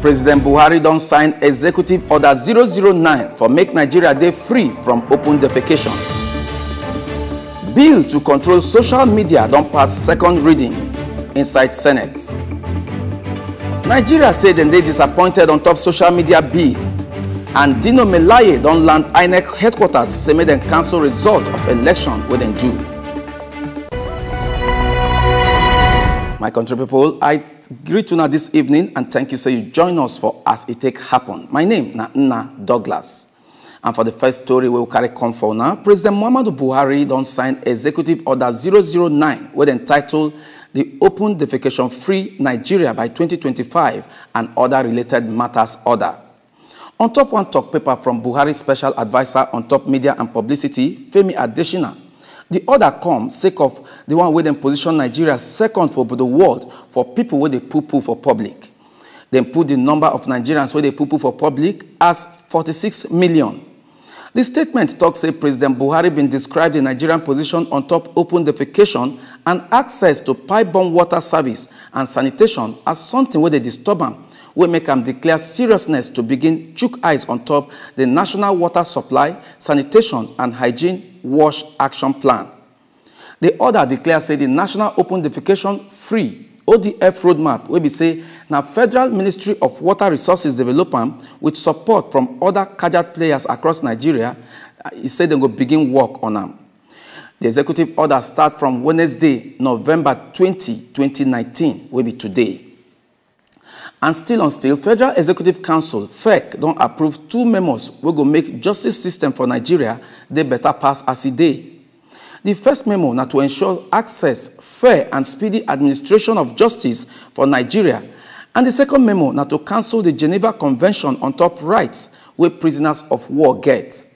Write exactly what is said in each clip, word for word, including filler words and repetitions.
President Buhari don sign Executive Order zero zero nine for Make Nigeria Day Free from Open Defecation. Bill to control social media don pass second reading inside Senate. Nigeria say dem dey disappointed on top social media bill, and Dino Melaye don land I N E C headquarters say make dem cancel result of election wey dem do. My country people, I greet una this evening and thank you say you join us for As It Take Happen. My name na Nna Douglas. And for the first story we will carry come for now, President Muhammadu Buhari don sign Executive Order zero zero nine with entitled The Open Defecation Free Nigeria by twenty twenty-five and Other Related Matters Order. On top one talk paper from Buhari Special Advisor on Top Media and Publicity, Femi Adeshina, the order comes sake of the one where they position Nigeria second for the world for people where they poo-poo for public. They put the number of Nigerians where they poo-poo for public as forty-six million. The statement talks say President Buhari been described the Nigerian position on top open defecation and access to pipe-borne water service and sanitation as something where they disturb them, where make them declare seriousness to begin chook eyes on top the national water supply, sanitation and hygiene WASH action plan. The order declares say the National Open Defecation Free O D F roadmap will be say now Federal Ministry of Water Resources Development with support from other cadre players across Nigeria. He said they will begin work on them. The executive order starts from Wednesday, November twentieth, twenty nineteen, will be today. And still on still, Federal Executive Council, F E C, don't approve two memos wey go make justice system for Nigeria dey better pass as e dey. The first memo na to ensure access, fair and speedy administration of justice for Nigeria. And the second memo na to cancel the Geneva Convention on top rights wey prisoners of war get.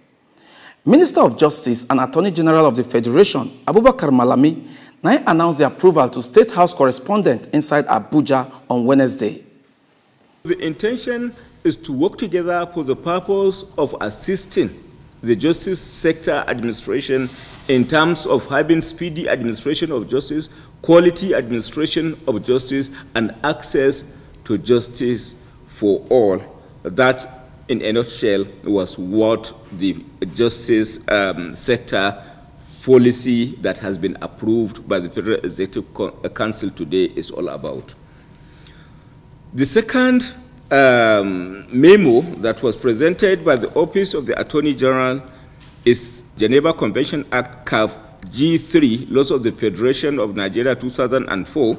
Minister of Justice and Attorney General of the Federation, Abubakar Malami, now announced the approval to State House correspondent inside Abuja on Wednesday. The intention is to work together for the purpose of assisting the justice sector administration in terms of having speedy administration of justice, quality administration of justice, and access to justice for all. That, in a nutshell, was what the justice um, sector policy that has been approved by the Federal Executive Council today is all about. The second um, memo that was presented by the Office of the Attorney General is Geneva Convention Act C A F G three, Laws of the Federation of Nigeria two thousand four,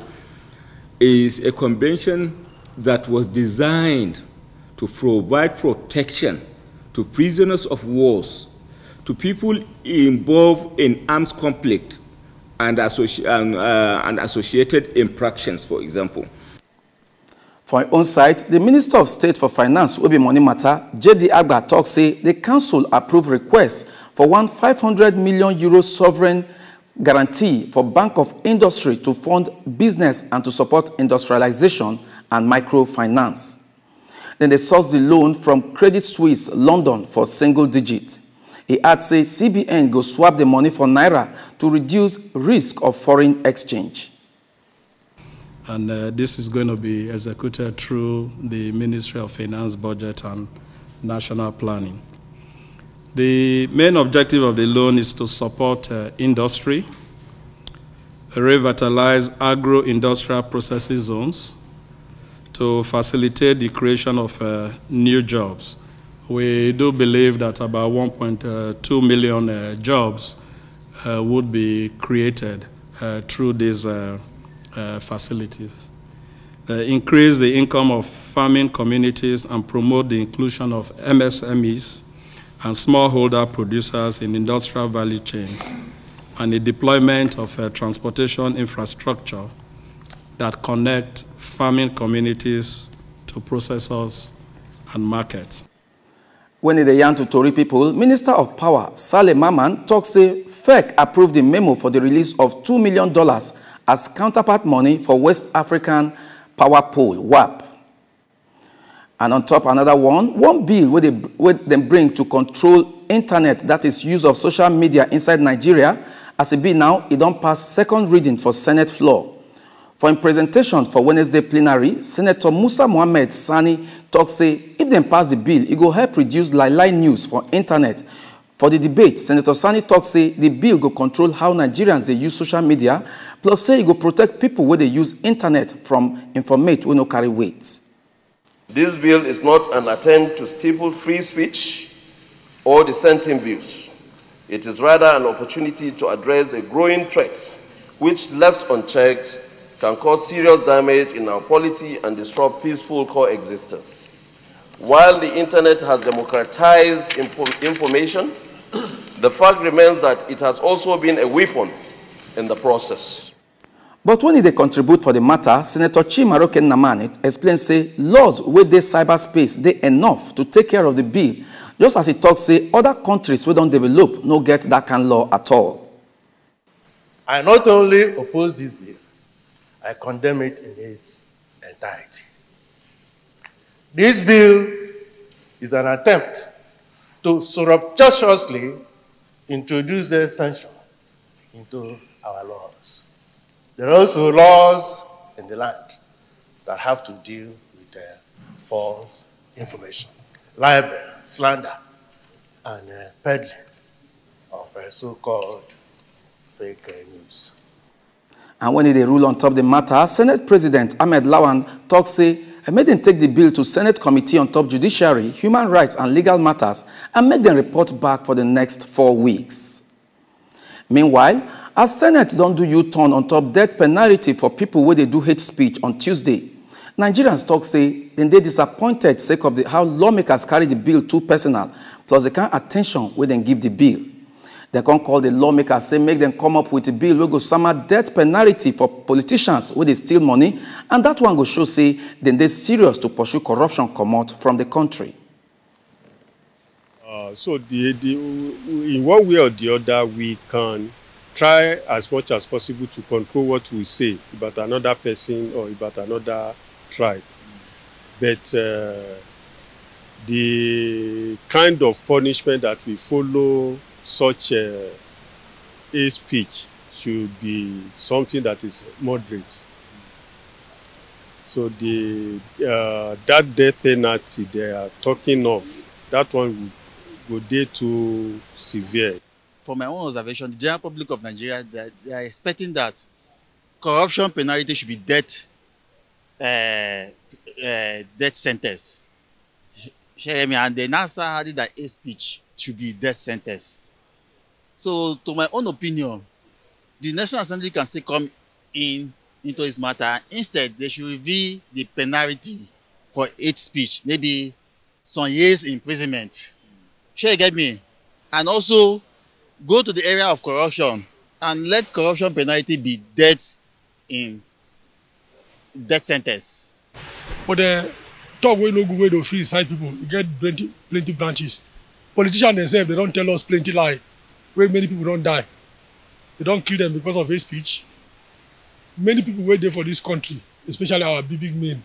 is a convention that was designed to provide protection to prisoners of wars, to people involved in armed conflict and, associ and, uh, and associated infractions, for example. For her own side, the Minister of State for Finance, Obi Money Matter, J D Agba, talks say the Council approved requests for one five hundred million euro sovereign guarantee for Bank of Industry to fund business and to support industrialization and microfinance. Then they sourced the loan from Credit Suisse, London, for single digit. He adds say C B N go swap the money for Naira to reduce risk of foreign exchange. And uh, this is going to be executed through the Ministry of Finance, Budget, and National Planning. The main objective of the loan is to support uh, industry, revitalize agro-industrial processing zones, to facilitate the creation of uh, new jobs. We do believe that about one point two million uh, jobs uh, would be created uh, through these uh, Uh, facilities, uh, increase the income of farming communities and promote the inclusion of M S M Es and smallholder producers in industrial value chains, and the deployment of uh, transportation infrastructure that connect farming communities to processors and markets. When in the yarn to Tory people, Minister of Power, Saleh Mamman, talks say F E C approved the memo for the release of two million dollars as counterpart money for West African Power Pool, W A P. And on top, another one, one bill where they, where they bring to control internet, that is use of social media inside Nigeria, as it be now, it don't pass second reading for Senate floor. For in presentation for Wednesday plenary, Senator Musa Mohamed Sani talk say if they pass the bill, it go help reduce lie-lie news for internet. For the debate, Senator Sani talk say the bill go control how Nigerians they use social media, plus say it go protect people where they use internet from information when no carry weight. This bill is not an attempt to stifle free speech or dissenting views. It is rather an opportunity to address a growing threat which, left unchecked, can cause serious damage in our polity and disrupt peaceful coexistence. While the internet has democratized information, the fact remains that it has also been a weapon in the process. But when they contribute for the matter, Senator Chi Maroke Namani explains, say, laws with the cyberspace, they enough to take care of the bill. Just as he talks, say, other countries we don't develop no get that kind of law at all. I not only oppose this bill, I condemn it in its entirety. This bill is an attempt to surreptitiously introduce a sanction into our laws. There are also laws in the land that have to deal with uh, false information, libel, slander, and uh, peddling of uh, so-called fake uh, news. And when they rule on top of the matter, Senate President Ahmed Lawan talks, say, I made them take the bill to Senate Committee on Top Judiciary, Human Rights and Legal Matters, and make them report back for the next four weeks. Meanwhile, as Senate don't do U-turn on top death penalty for people where they do hate speech on Tuesday, Nigerians talk say then they disappointed sake of the, how lawmakers carry the bill too personal, plus they can't attention when they give the bill. They can't call the lawmakers say make them come up with a bill where go summer death penalty for politicians where they steal money, and that one go show say then they serious to pursue corruption come out from the country. Uh, so the, the, in one way or the other, we can try as much as possible to control what we say about another person or about another tribe. But uh, the kind of punishment that we follow such a, a speech should be something that is moderate. So the, uh, that death penalty they are talking of, that one would would be too severe. From my own observation, the general public of Nigeria, they are, they are expecting that corruption penalty should be death, uh, uh, death sentence. And the NASA added that a speech should be death sentence. So, to my own opinion, the National Assembly can still come in into this matter. Instead, they should review the penalty for hate speech, maybe some years imprisonment. Shall you get me? And also go to the area of corruption and let corruption penalty be death in death sentence. But the talk way no good way to feel inside people. You get plenty, plenty branches. Politicians themselves, they don't tell us plenty lie. Where many people don't die. They don't kill them because of hate speech. Many people wait there for this country, especially our big, big men.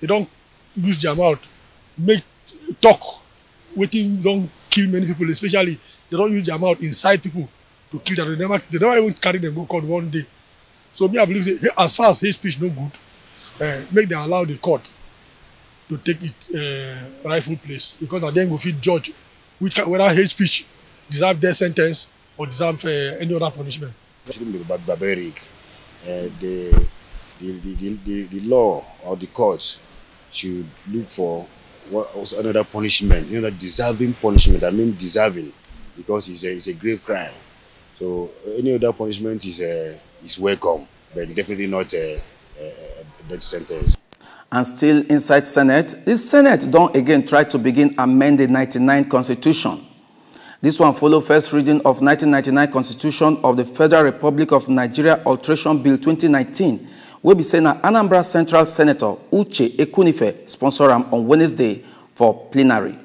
They don't use their mouth, make talk. Waiting don't kill many people, especially they don't use their mouth inside people to kill them. They never, they never even carry them go court one day. So me, I believe as far as hate speech no good, uh, make them allow the court to take its uh, rightful place, because at the end we fit judge which whether hate speech deserve death sentence or deserve uh, any other punishment. It shouldn't be barbaric. Uh, the, the, the, the, the law or the court should look for what was another punishment, another deserving punishment. I mean deserving, because it's a, it's a grave crime. So any other punishment is a, is welcome, but definitely not a, a, a death sentence. And still inside Senate, this Senate don't again try to begin amend the ninety-nine Constitution. This one follow first reading of nineteen ninety-nine Constitution of the Federal Republic of Nigeria Alteration Bill twenty nineteen, we'll be saying that Anambra Central Senator Uche Ekunife sponsor him on Wednesday for plenary.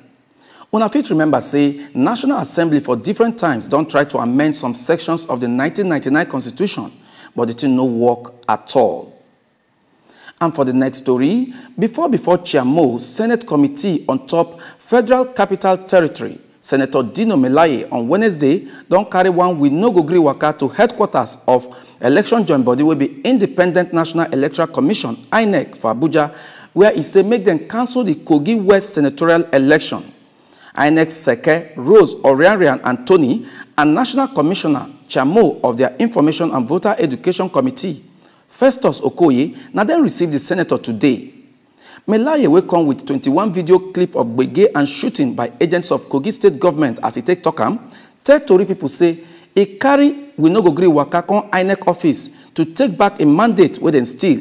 Una fit remember, say, National Assembly for different times don't try to amend some sections of the nineteen ninety-nine Constitution, but it did no work at all. And for the next story, before before Chiamo, Senate Committee on top Federal Capital Territory, Senator Dino Melaye on Wednesday don carry one with no go gree waka to headquarters of election joint body will be Independent National Electoral Commission, I N E C, for Abuja, where he said make them cancel the Kogi West senatorial election. I N E C Seke, Rose, Oriarian, and Tony, and National Commissioner Chamo of their Information and Voter Education Committee, Festus Okoye, now then received the senator today. Melaye will come with twenty-one video clip of gbege and shooting by agents of Kogi State government as he take Tokam. Tell Tory people say, a carry will not go gree waka con I N E C office to take back a mandate where they steal.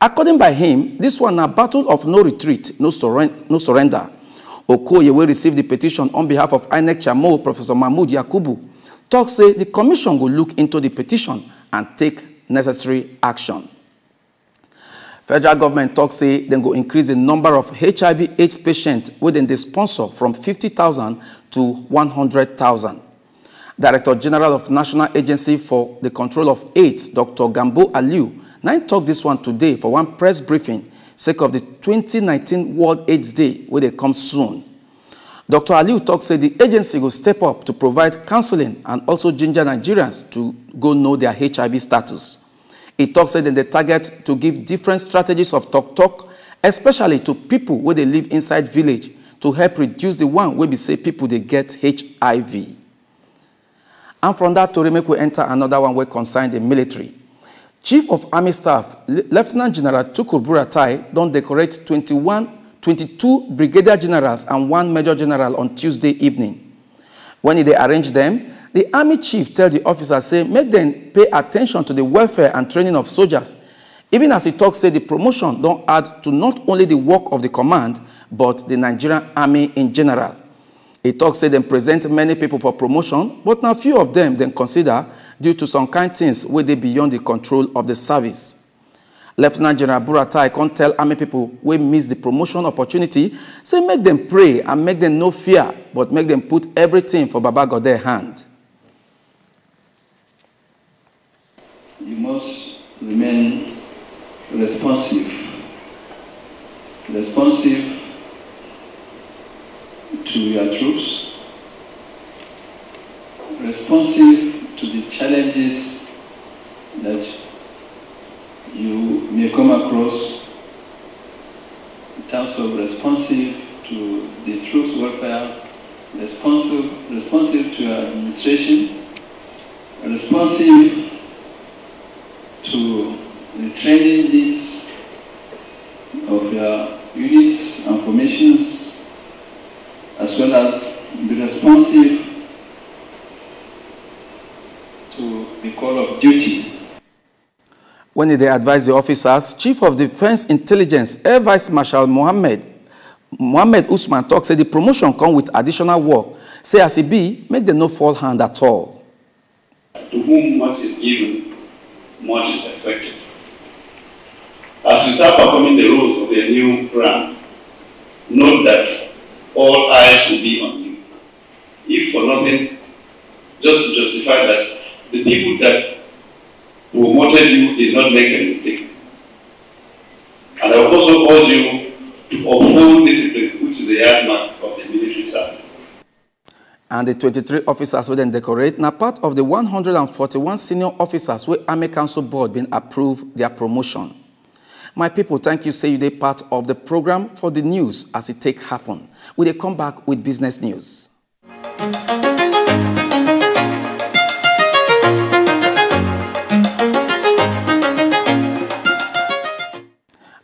According by him, this one a battle of no retreat, no, surren no surrender. Okoye will receive the petition on behalf of I N E C Chamo, Professor Mahmoud Yakubu. Talk say the commission will look into the petition and take necessary action. Federal government talk say they go increase the number of H I V AIDS patients within the sponsor from fifty thousand to one hundred thousand. Director General of National Agency for the Control of AIDS, Doctor Gambo Aliu, now talk this one today for one press briefing sake of the twenty nineteen World AIDS Day, where they come soon. Doctor Aliu Talk said the agency will step up to provide counseling and also ginger Nigerians to go know their H I V status. He Talk said that they target to give different strategies of talk talk, especially to people where they live inside village, to help reduce the one where we say people they get H I V. And from that, to make we enter another one where concerned the military. Chief of Army Staff, Lieutenant General Tukur Buratai, don't decorate twenty-one, twenty-two Brigadier Generals and one Major General on Tuesday evening. When they arrange them, the Army Chief tell the officers, say, make them pay attention to the welfare and training of soldiers. Even as he talks, say the promotion don't add to not only the work of the command, but the Nigerian Army in general. He talks, say, they present many people for promotion, but now few of them then consider due to some kind of things where they beyond the control of the service. Lieutenant General Buratai can't tell army people we miss the promotion opportunity, say make them pray and make them no fear, but make them put everything for Baba God their hand. You must remain responsive, responsive to your troops, responsive to the challenges that you may come across in terms of responsive to the troops' welfare, responsive, responsive to your administration, responsive to the training needs of your units and formations, as well as be responsive to the call of duty. When they advise the officers, Chief of Defense Intelligence Air Vice Marshal Mohammed Mohammed Usman talks that the promotion comes with additional work. Say as it be, make them no fall hand at all. To whom much is given, much is expected. As you start performing the roles of your new rank, note that all eyes will be on you. If for nothing, just to justify that the people that who promoted you did not make a mistake. And I also urge you to uphold discipline, which is the hallmark of the military service. And the twenty-three officers who then decorate now part of the one hundred forty-one senior officers where Army Council Board been approved their promotion. My people, thank you, say you they part of the program for the news as it take happen. We they come back with business news.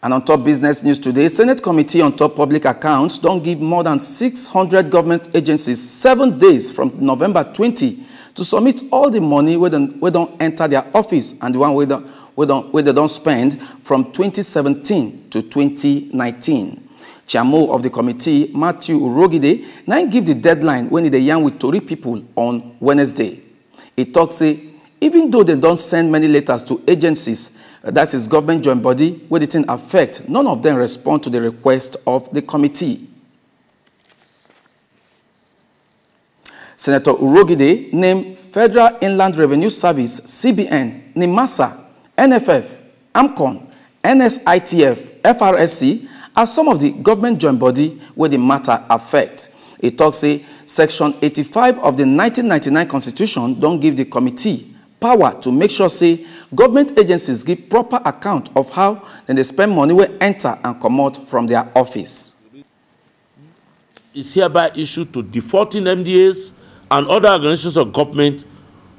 And on top business news today, Senate Committee on Top Public Accounts don't give more than six hundred government agencies seven days from November twentieth to submit all the money where they, where they don't enter their office and the one where they, where, they, where they don't spend from twenty seventeen to twenty nineteen. Chairman of the committee, Matthew Urogide, now give the deadline when they yarn with Tory people on Wednesday. He talks, say, even though they don't send many letters to agencies, that is government joint body, where the thing affect, none of them respond to the request of the committee. Senator Urogide named Federal Inland Revenue Service, C B N, NIMASA, N F F, AFCON, N S I T F, F R S C as some of the government joint body where the matter affect. It talks, say, Section eighty-five of the nineteen ninety-nine Constitution don't give the committee power to make sure, say, government agencies give proper account of how then they spend money will enter and come out from their office. Is hereby issued to defaulting M D As and other organizations of government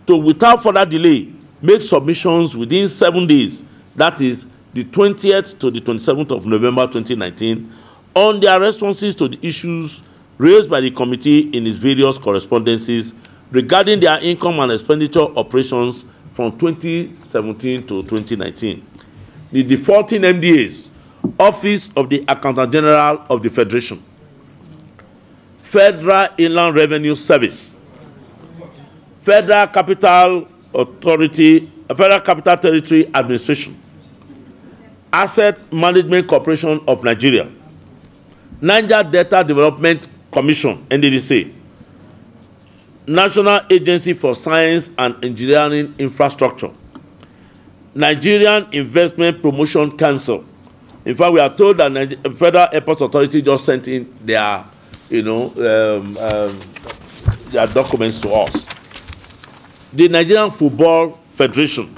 to, without further delay, make submissions within seven days, that is, the twentieth to the twenty-seventh of November twenty nineteen, on their responses to the issues raised by the committee in its various correspondences regarding their income and expenditure operations from twenty seventeen to twenty nineteen. The defaulting M D As, Office of the Accountant General of the Federation, Federal Inland Revenue Service, Federal Capital Authority, Federal Capital Territory Administration, Asset Management Corporation of Nigeria, Niger Delta Development Commission, N D D C, National Agency for Science and Engineering Infrastructure, Nigerian Investment Promotion Council. In fact, we are told that the Federal Airports Authority just sent in their, you know, um, um, their documents to us. The Nigerian Football Federation,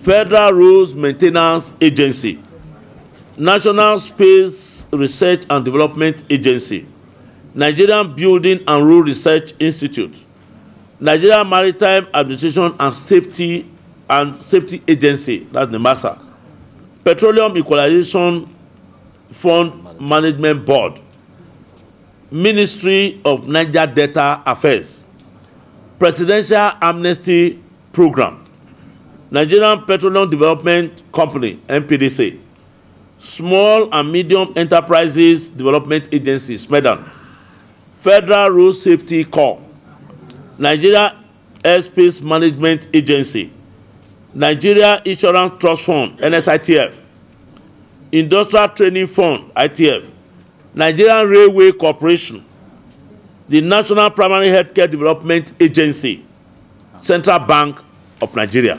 Federal Roads Maintenance Agency, National Space Research and Development Agency, Nigerian Building and Rural Research Institute, Nigerian Maritime Administration and Safety and Safety Agency, that's NIMASA, Petroleum Equalization Fund Management Board, Ministry of Niger Delta Affairs, Presidential Amnesty Program, Nigerian Petroleum Development Company, N P D C, Small and Medium Enterprises Development Agency, SMEDAN, Federal Road Safety Corps, Nigeria Airspace Management Agency, Nigeria Insurance Trust Fund, N S I T F, Industrial Training Fund, I T F, Nigerian Railway Corporation, the National Primary Healthcare Development Agency, Central Bank of Nigeria.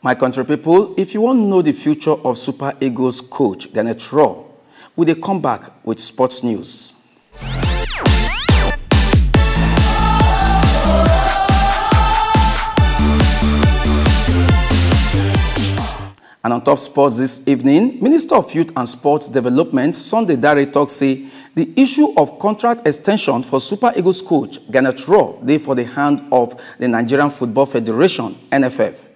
My country people, if you want to know the future of Super Eagles coach Gernot Rohr, will they come back with sports news? And on Top Sports this evening, Minister of Youth and Sports Development Sunday Dare talks, say the issue of contract extension for Super Eagles coach Gernot Rohr they for the hand of the Nigerian Football Federation (N F F).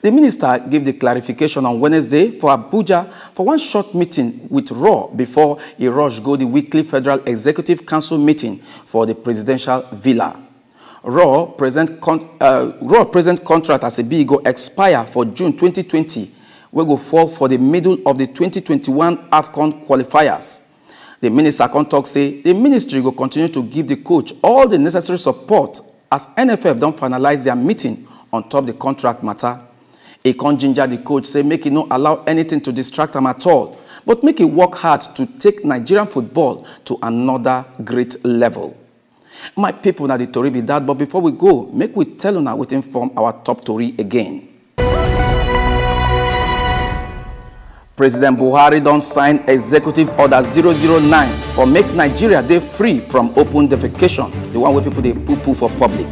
The minister gave the clarification on Wednesday for Abuja for one short meeting with Rohr before he rushed go the weekly Federal Executive Council meeting for the presidential villa. Rohr present, con uh, Rohr present contract as a B go expire for June twenty twenty. We go fall for the middle of the twenty twenty-one AFCON qualifiers. The minister can talk say the ministry will continue to give the coach all the necessary support as N F F don't finalize their meeting on top the contract matter. He can ginger the coach say make it not allow anything to distract him at all, but make it work hard to take Nigerian football to another great level. My people, now the Tory be that, but before we go, make we tell you now we inform our top Tory again. President Buhari don't sign Executive Order zero zero nine for make Nigeria day free from open defecation, the one where people they poo-poo for public.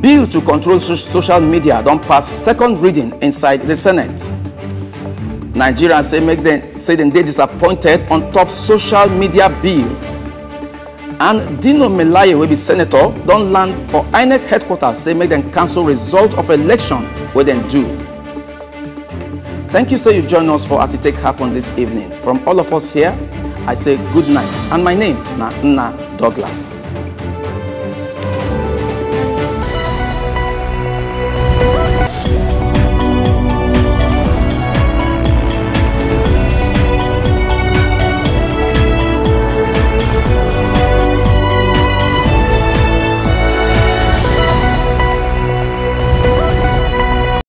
Bill to control social media don't pass second reading inside the Senate. Nigerians say make them say them they disappointed on top social media bill. And Dino Melaye will be senator don't land for I N E C headquarters say make them cancel result of election where they do. Thank you, sir, you join us for As It Take Happen this evening. From all of us here, I say good night. And my name, Nana Douglas.